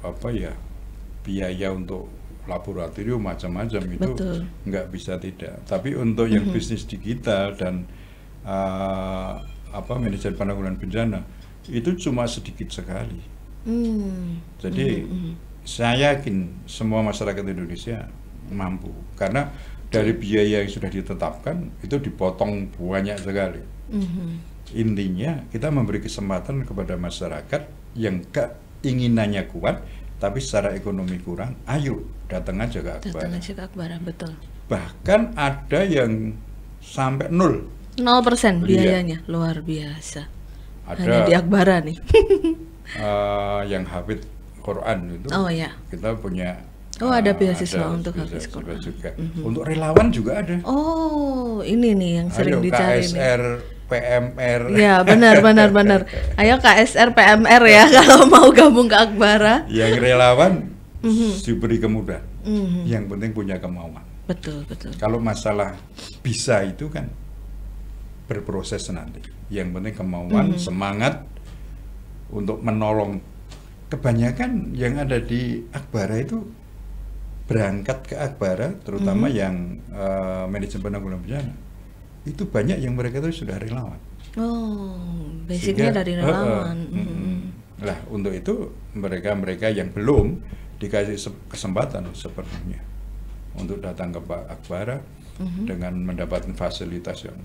apa ya, biaya untuk laboratorium macam-macam itu nggak bisa tidak. Tapi untuk mm-hmm. yang bisnis digital dan uh, apa manajer penanggulangan bencana itu cuma sedikit sekali. Mm. Jadi mm-hmm. saya yakin semua masyarakat Indonesia mampu, karena dari biaya yang sudah ditetapkan itu dipotong banyak sekali. Mm-hmm. Intinya kita memberi kesempatan kepada masyarakat yang keinginannya kuat tapi secara ekonomi kurang, ayo datang aja ke Akbara. Datang aja ke Akbara, betul. Bahkan ada yang sampai nol. Nol persen biayanya, luar biasa. Ada, hanya di Akbara nih. uh, yang hafid Quran itu, oh, ya. kita punya. Oh, uh, ada beasiswa untuk hafiz Quran juga. Mm-hmm. Untuk relawan juga ada. Oh, ini nih yang sering ayo, dicari K S R, nih. P M R. Ya, benar, benar, benar. Ayo K S R, P M R ya kalau mau gabung ke Akbara. Yang relawan mm-hmm. diberi kemudahan. Mm-hmm. Yang penting punya kemauan. Betul, betul. Kalau masalah bisa itu kan berproses nanti. Yang penting kemauan, mm-hmm. semangat untuk menolong. Kebanyakan yang ada di Akbara itu berangkat ke Akbara, terutama mm-hmm. yang uh, manajemen penanggulangan bencana. Itu banyak yang mereka itu sudah relawan. Oh, basicnya dari relawan. Uh, uh, mm-hmm. Mm-hmm. Lah, untuk itu mereka-mereka yang belum dikasih kesempatan sepenuhnya untuk datang ke Akbara mm-hmm. dengan mendapatkan fasilitas yang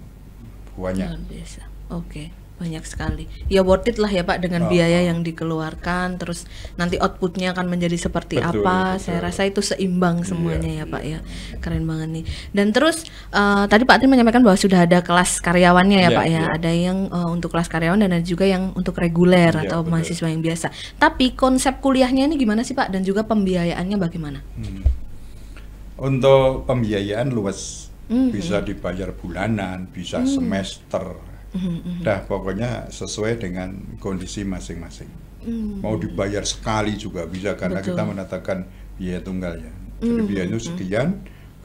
banyak. Luar biasa. Oke, banyak sekali. Ya worth it lah ya Pak dengan oh. biaya yang dikeluarkan, terus nanti outputnya akan menjadi seperti betul, apa. Betul. Saya rasa itu seimbang semuanya iya, ya Pak iya. ya. Keren banget nih. Dan terus uh, tadi Pak Tri menyampaikan bahwa sudah ada kelas karyawannya ya iya, Pak ya. Iya. Ada yang uh, untuk kelas karyawan dan ada juga yang untuk reguler iya, atau betul. mahasiswa yang biasa. Tapi konsep kuliahnya ini gimana sih Pak, dan juga pembiayaannya bagaimana? Hmm. Untuk pembiayaan luas. Mm-hmm. Bisa dibayar bulanan, bisa mm-hmm. semester. Mm-hmm. Dah pokoknya sesuai dengan kondisi masing-masing. Mm-hmm. Mau dibayar sekali juga bisa, karena betul. kita menetapkan biaya tunggal ya. Jadi mm-hmm. biayanya sekian,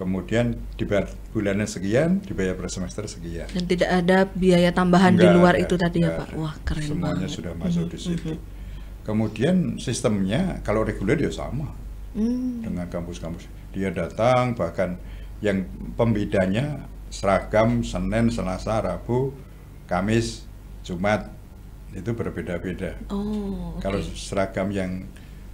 kemudian dibayar bulanan sekian, dibayar per semester sekian. Dan tidak ada biaya tambahan enggak, di luar ada, itu tadi ya Pak. Ada. Wah, keren semuanya banget. Sudah masuk mm-hmm. di situ. Mm-hmm. Kemudian sistemnya kalau reguler ya sama. Mm-hmm. Dengan kampus-kampus dia datang, bahkan yang pembedanya seragam Senin, Selasa, Rabu, Kamis, Jumat itu berbeda-beda. Oh, okay. Kalau seragam yang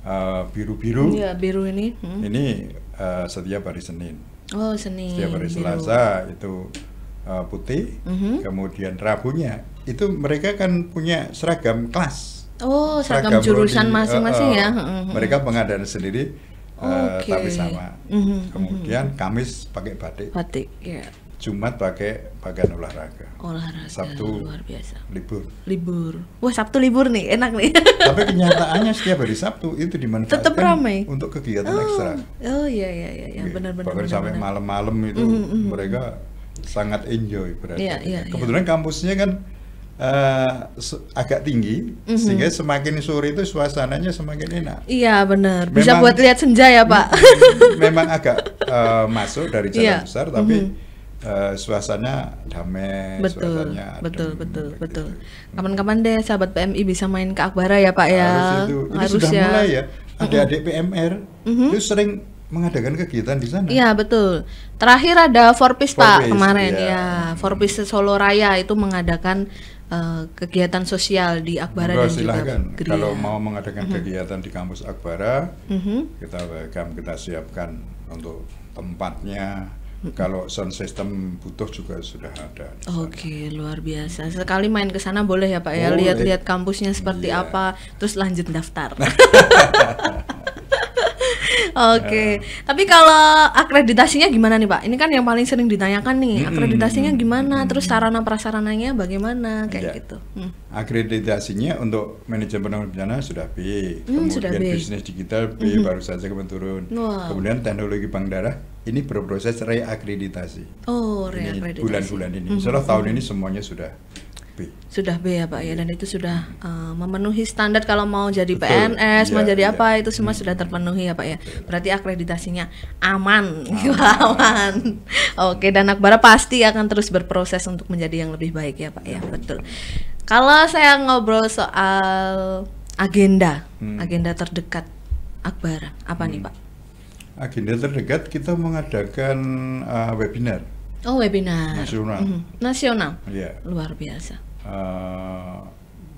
uh, biru-biru, ya, biru ini, hmm. ini uh, setiap hari Senin. Oh, Senin. Setiap hari Selasa biru. itu uh, putih. Uh-huh. Kemudian Rabunya itu mereka kan punya seragam kelas. Oh, seragam, seragam jurusan prodi, masing-masing uh, uh, ya. Uh-huh. Mereka pengadaan sendiri. Uh, okay. Tapi sama. Mm-hmm. Kemudian mm-hmm. Kamis pakai batik. Batik, yeah. Jumat pakai pakaian olahraga. Olahraga. Sabtu luar biasa. Libur. Libur. Wah, Sabtu libur nih, enak nih. Tapi kenyataannya setiap hari Sabtu itu dimanfaatkan. Tetap ramai. Untuk kegiatan oh. ekstra. Oh iya iya iya, okay. benar-benar. Bahkan benar, sampai benar. malam-malam itu mm-hmm. mereka sangat enjoy berarti. Yeah, yeah, Kebetulan yeah. kampusnya kan Uh, agak tinggi, mm-hmm. sehingga semakin sore itu suasananya semakin enak. Iya benar, bisa buat lihat senja ya Pak. Memang agak uh, masuk dari jalan yeah. besar, tapi mm-hmm. Uh, suasana damai, betul, suasananya adem, betul, betul, gitu. betul. Kapan-kapan deh sahabat P M I bisa main ke Akbara ya Pak ya. Harus itu, itu harus sudah ya. mulai ya. Adik-adik P M R mm-hmm. itu sering mengadakan kegiatan di sana. Iya betul. Terakhir ada Forpis Pak kemarin ya. ya. Forpis Solo Raya itu mengadakan uh, kegiatan sosial di Akbara. Mungkin dan silahkan. juga. Silahkan. Kalau mau mengadakan mm-hmm. kegiatan di kampus Akbara, mm-hmm. kita welcome, kita siapkan untuk tempatnya. Kalau sound system butuh juga sudah ada. Oke, luar biasa. Sekali main ke sana boleh ya Pak ya, lihat-lihat kampusnya seperti iya. apa, terus lanjut daftar. Oke, ya. Tapi kalau akreditasinya gimana nih Pak? Ini kan yang paling sering ditanyakan nih, akreditasinya gimana, terus sarana prasarananya bagaimana, kayak ya. gitu. Hmm. Akreditasinya untuk manajemen bencana sudah B, hmm, kemudian sudah B. bisnis digital B hmm. baru saja kemarin turun, wow. kemudian teknologi Bengdara. Ini berproses reakreditasi. Oh, reakreditasi. Bulan-bulan ini, mm-hmm. setelah tahun ini semuanya sudah B. Sudah B ya Pak ya, dan itu sudah uh, memenuhi standar kalau mau jadi Betul. P N S, ya, mau jadi ya. apa, itu semua hmm. sudah terpenuhi ya Pak ya. Betul. Berarti akreditasinya aman, aman. aman. Oke, dan Akbara pasti akan terus berproses untuk menjadi yang lebih baik ya Pak ya. Betul. Kalau saya ngobrol soal agenda, hmm. agenda terdekat Akbara, apa hmm. nih Pak? Agenda terdekat kita mengadakan uh, webinar. Oh, webinar nasional. Mm-hmm. Nasional. Yeah. Luar biasa. Uh,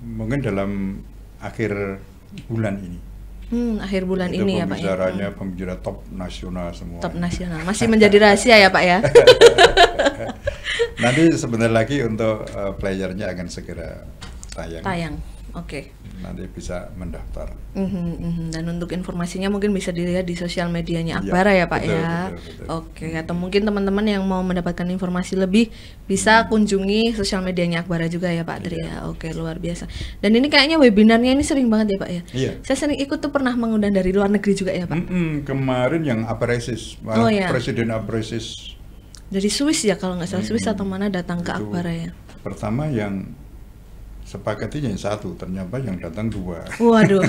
mungkin dalam akhir bulan ini. Hmm, akhir bulan itu ini ya Pak. Pembicaranya ya? pembicara top nasional semua. Top nasional masih menjadi rahasia ya Pak ya. Nanti sebentar lagi untuk uh, playernya akan segera tayang. Tayang. Oke. Okay. Nanti bisa mendaftar. Mm-hmm, mm-hmm. Dan untuk informasinya mungkin bisa dilihat di sosial medianya Akbara ya, ya Pak betul, ya. Oke. Okay. Atau mungkin teman-teman yang mau mendapatkan informasi lebih bisa kunjungi sosial medianya Akbara juga ya Pak Tri ya. Oke, okay, luar biasa. Dan ini kayaknya webinarnya ini sering banget ya Pak ya. Iya. Saya sering ikut tuh, pernah mengundang dari luar negeri juga ya Pak. Mm-hmm. Kemarin yang Apresis, oh, ya. Presiden Apresis. Dari Swiss ya kalau nggak salah, mm-hmm. Swiss atau mana datang ke Itu Akbara ya. Pertama yang sepakatinya satu, ternyata yang datang dua. Waduh.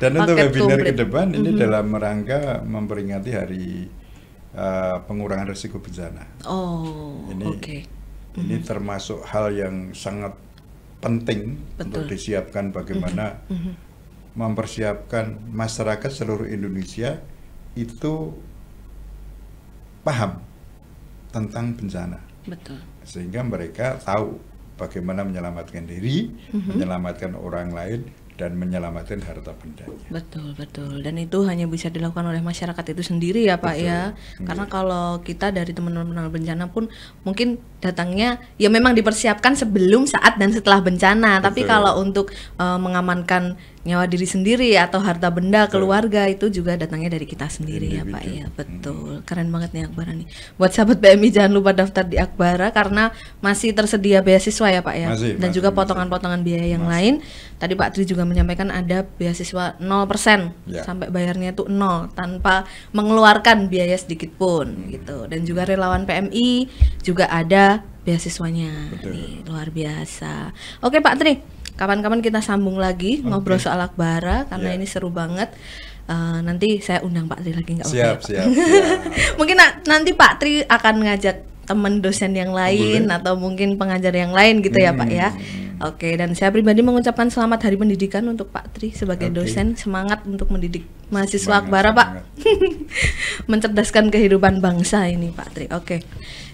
Dan untuk webinar ke depan ini mm-hmm. dalam rangka memperingati hari uh, pengurangan risiko bencana. Oh, ini okay. ini mm-hmm. termasuk hal yang sangat penting Betul. untuk disiapkan bagaimana mm-hmm. mempersiapkan masyarakat seluruh Indonesia itu paham tentang bencana. Betul. Sehingga mereka tahu bagaimana menyelamatkan diri, mm-hmm. menyelamatkan orang lain, dan menyelamatkan harta bendanya. Betul, betul. Dan itu hanya bisa dilakukan oleh masyarakat itu sendiri ya Pak betul. ya. Karena yeah. kalau kita dari teman-teman bencana pun mungkin datangnya ya memang dipersiapkan sebelum, saat, dan setelah bencana. Betul. Tapi kalau untuk uh, mengamankan nyawa diri sendiri atau harta benda keluarga betul. itu juga datangnya dari kita sendiri Individu. ya Pak ya. Betul. Hmm. Keren banget nih Akbara nih. Buat sahabat P M I jangan lupa daftar di Akbara karena masih tersedia beasiswa ya Pak ya. Masih, Dan masih, juga potongan-potongan biaya yang masih. lain. Tadi Pak Tri juga menyampaikan ada beasiswa nol persen ya. sampai bayarnya tuh nol tanpa mengeluarkan biaya sedikit pun hmm. gitu. Dan juga relawan P M I juga ada beasiswanya. Nih, luar biasa. Oke Pak Tri, kapan-kapan kita sambung lagi okay. ngobrol soal Akbara karena yeah. ini seru banget. Uh, nanti saya undang Pak Tri lagi nggak? Siap, okay, siap, siap. Mungkin na nanti Pak Tri akan ngajak teman dosen yang lain Boleh. atau mungkin pengajar yang lain gitu hmm. ya Pak ya. Oke, okay, dan saya pribadi mengucapkan selamat Hari Pendidikan untuk Pak Tri sebagai okay. dosen, semangat untuk mendidik mahasiswa semangat, Akbara semangat. Pak. Mencerdaskan kehidupan bangsa ini Pak Tri. Oke. Okay.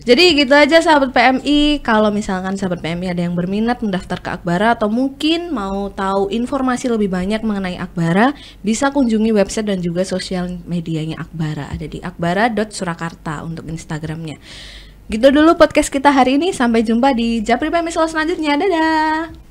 Jadi gitu aja sahabat P M I, kalau misalkan sahabat P M I ada yang berminat mendaftar ke Akbara atau mungkin mau tahu informasi lebih banyak mengenai Akbara, bisa kunjungi website dan juga sosial medianya Akbara, ada di akbara dot surakarta untuk Instagramnya. Gitu dulu podcast kita hari ini, sampai jumpa di Japri P M I selanjutnya, dadah!